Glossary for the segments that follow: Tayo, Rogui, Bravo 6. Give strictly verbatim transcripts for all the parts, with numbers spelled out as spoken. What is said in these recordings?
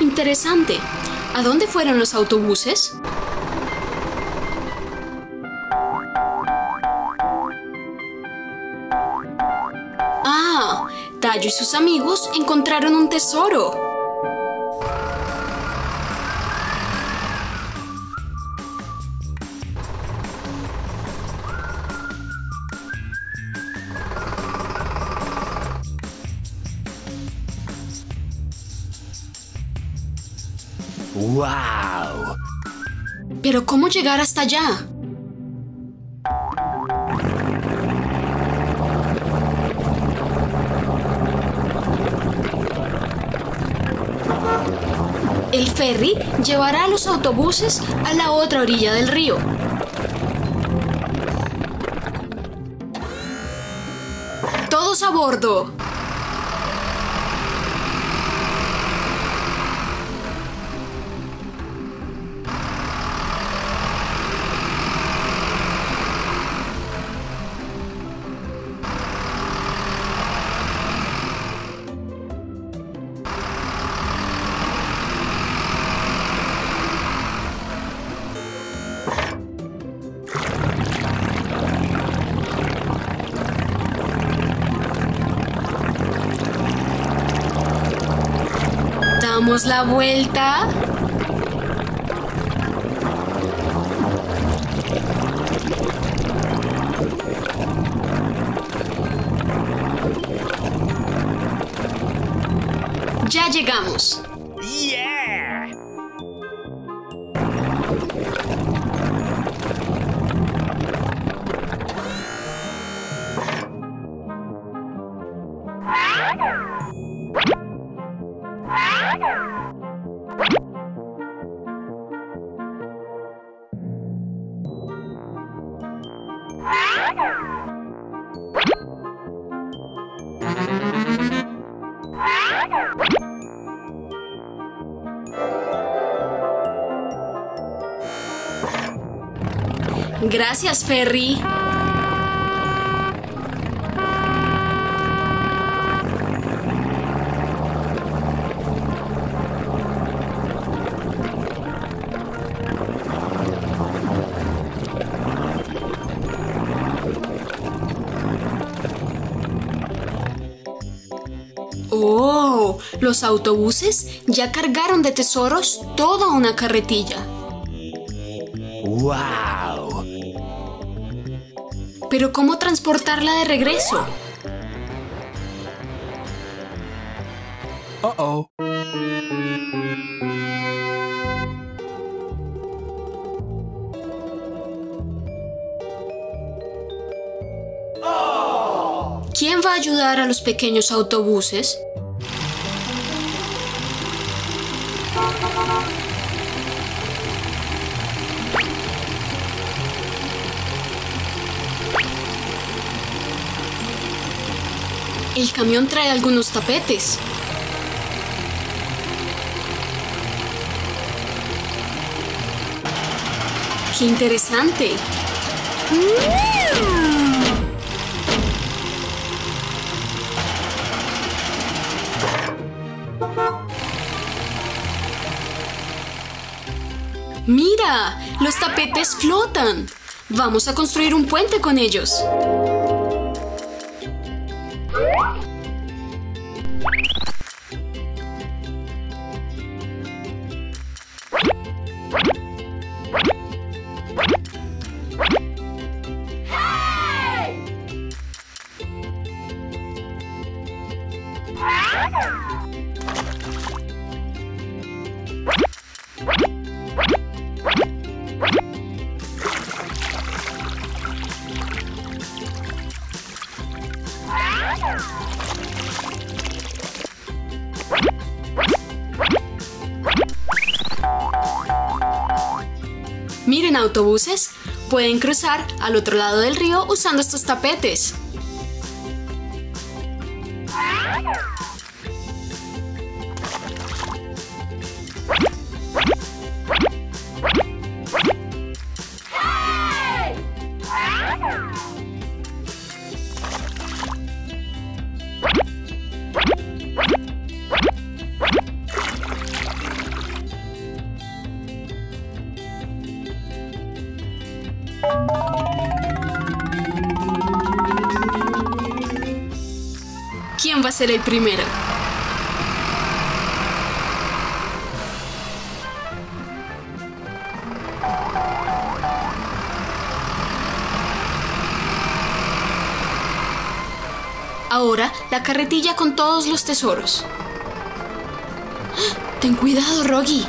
Interesante. ¿A dónde fueron los autobuses? Ah, Tayo y sus amigos encontraron un tesoro. ¡Wow! ¿Pero cómo llegar hasta allá? El ferry llevará a los autobuses a la otra orilla del río. ¡Todos a bordo! Damos la vuelta. Ya llegamos. Yeah. Gracias, ferry. ¡Oh! Los autobuses ya cargaron de tesoros toda una carretilla. ¡Wow! ¿Pero cómo transportarla de regreso? Uh-oh. ¿Quién va a ayudar a los pequeños autobuses? El camión trae algunos tapetes. ¡Qué interesante! ¡Mira! ¡Los tapetes flotan! ¡Vamos a construir un puente con ellos! Miren, autobuses, pueden cruzar al otro lado del río usando estos tapetes. ¿Quién va a ser el primero? Ahora, la carretilla con todos los tesoros. ¡Ah! Ten cuidado, Rogui.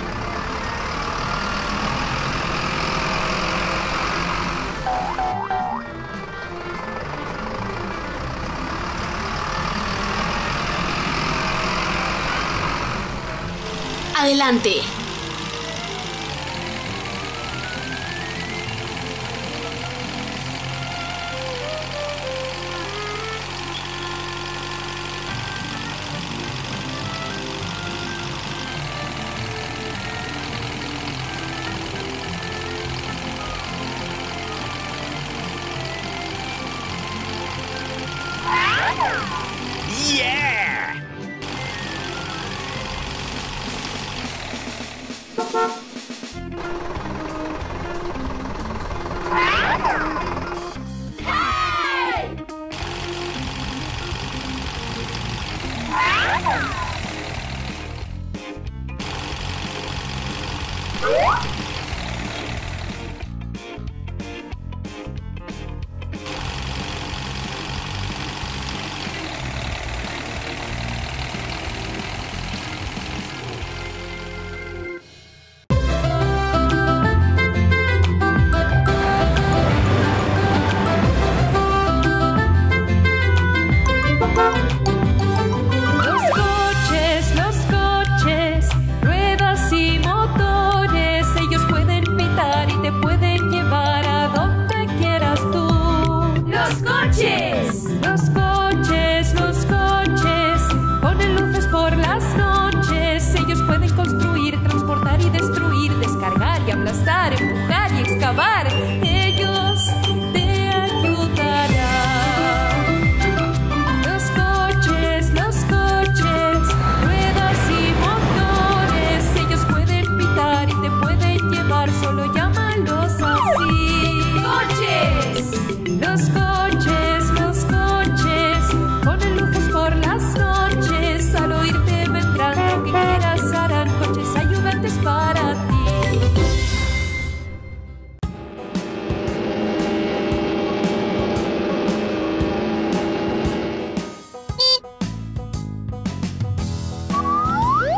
Adelante.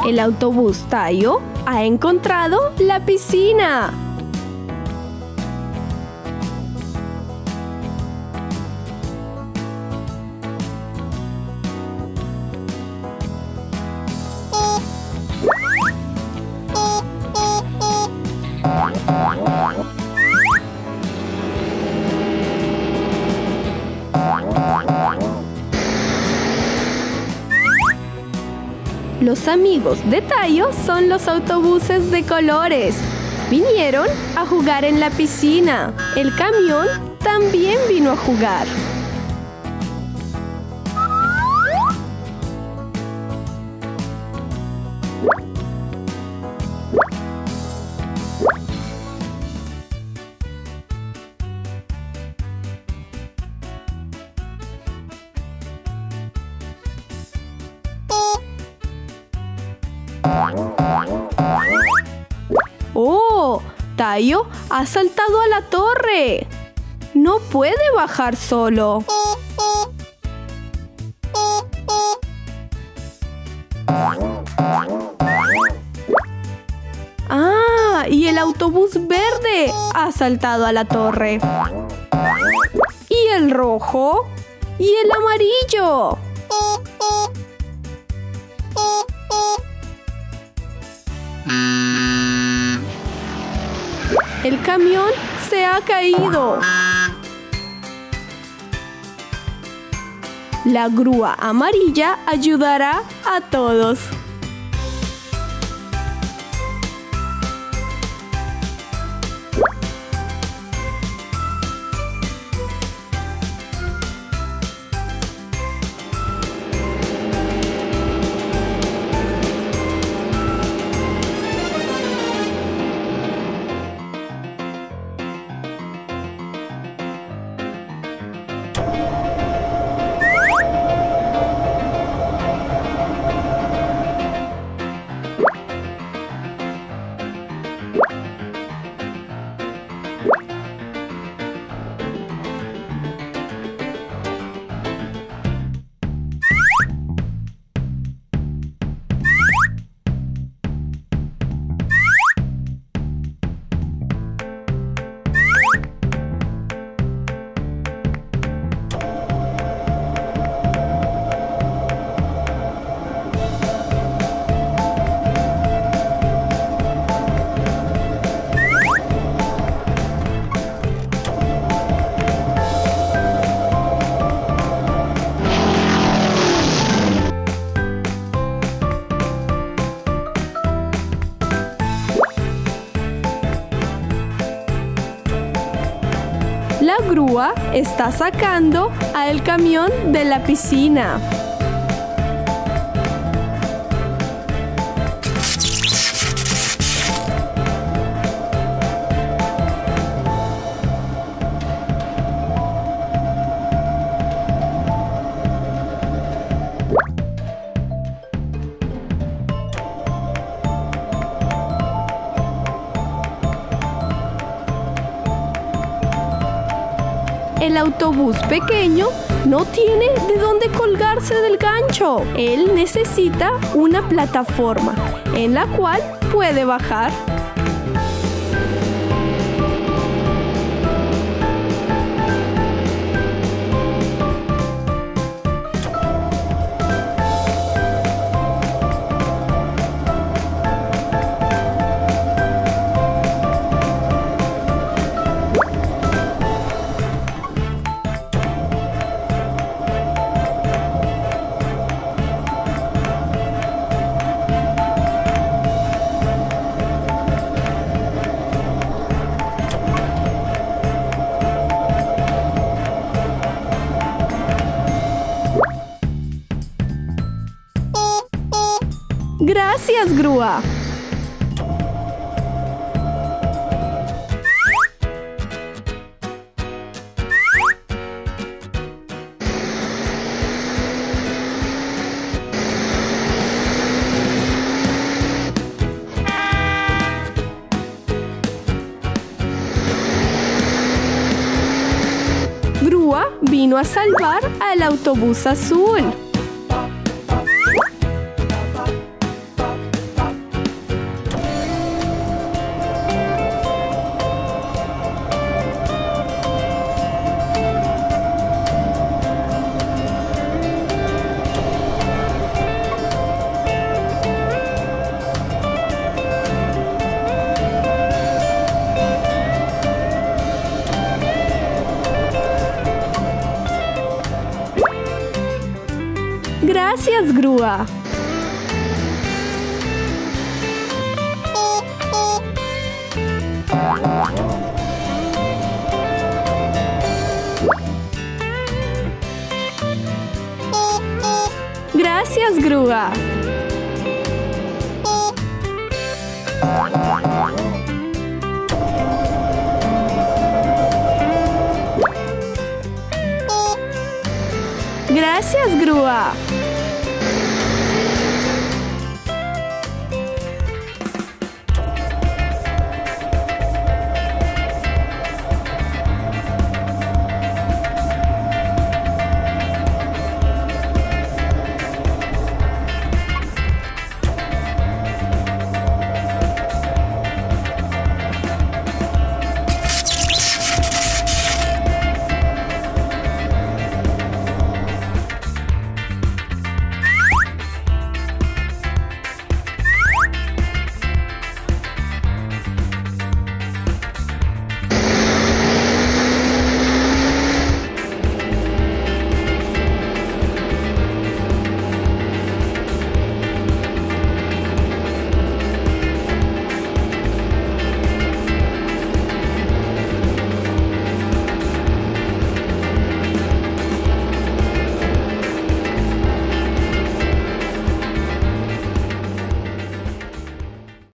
El autobús Tayo ha encontrado la piscina. Los amigos de Tayo son los autobuses de colores. Vinieron a jugar en la piscina. El camión también vino a jugar. ¡Oh! Tayo ha saltado a la torre. No puede bajar solo. ¡Ah! Y el autobús verde ha saltado a la torre. Y el rojo. Y el amarillo. El camión se ha caído. La grúa amarilla ayudará a todos. grúa está sacando al camión de la piscina. El autobús pequeño no tiene de dónde colgarse del gancho. Él necesita una plataforma en la cual puede bajar. Gracias, grúa. Grúa vino a salvar al autobús azul. Gracias, grúa. Gracias, grúa. Gracias, grúa.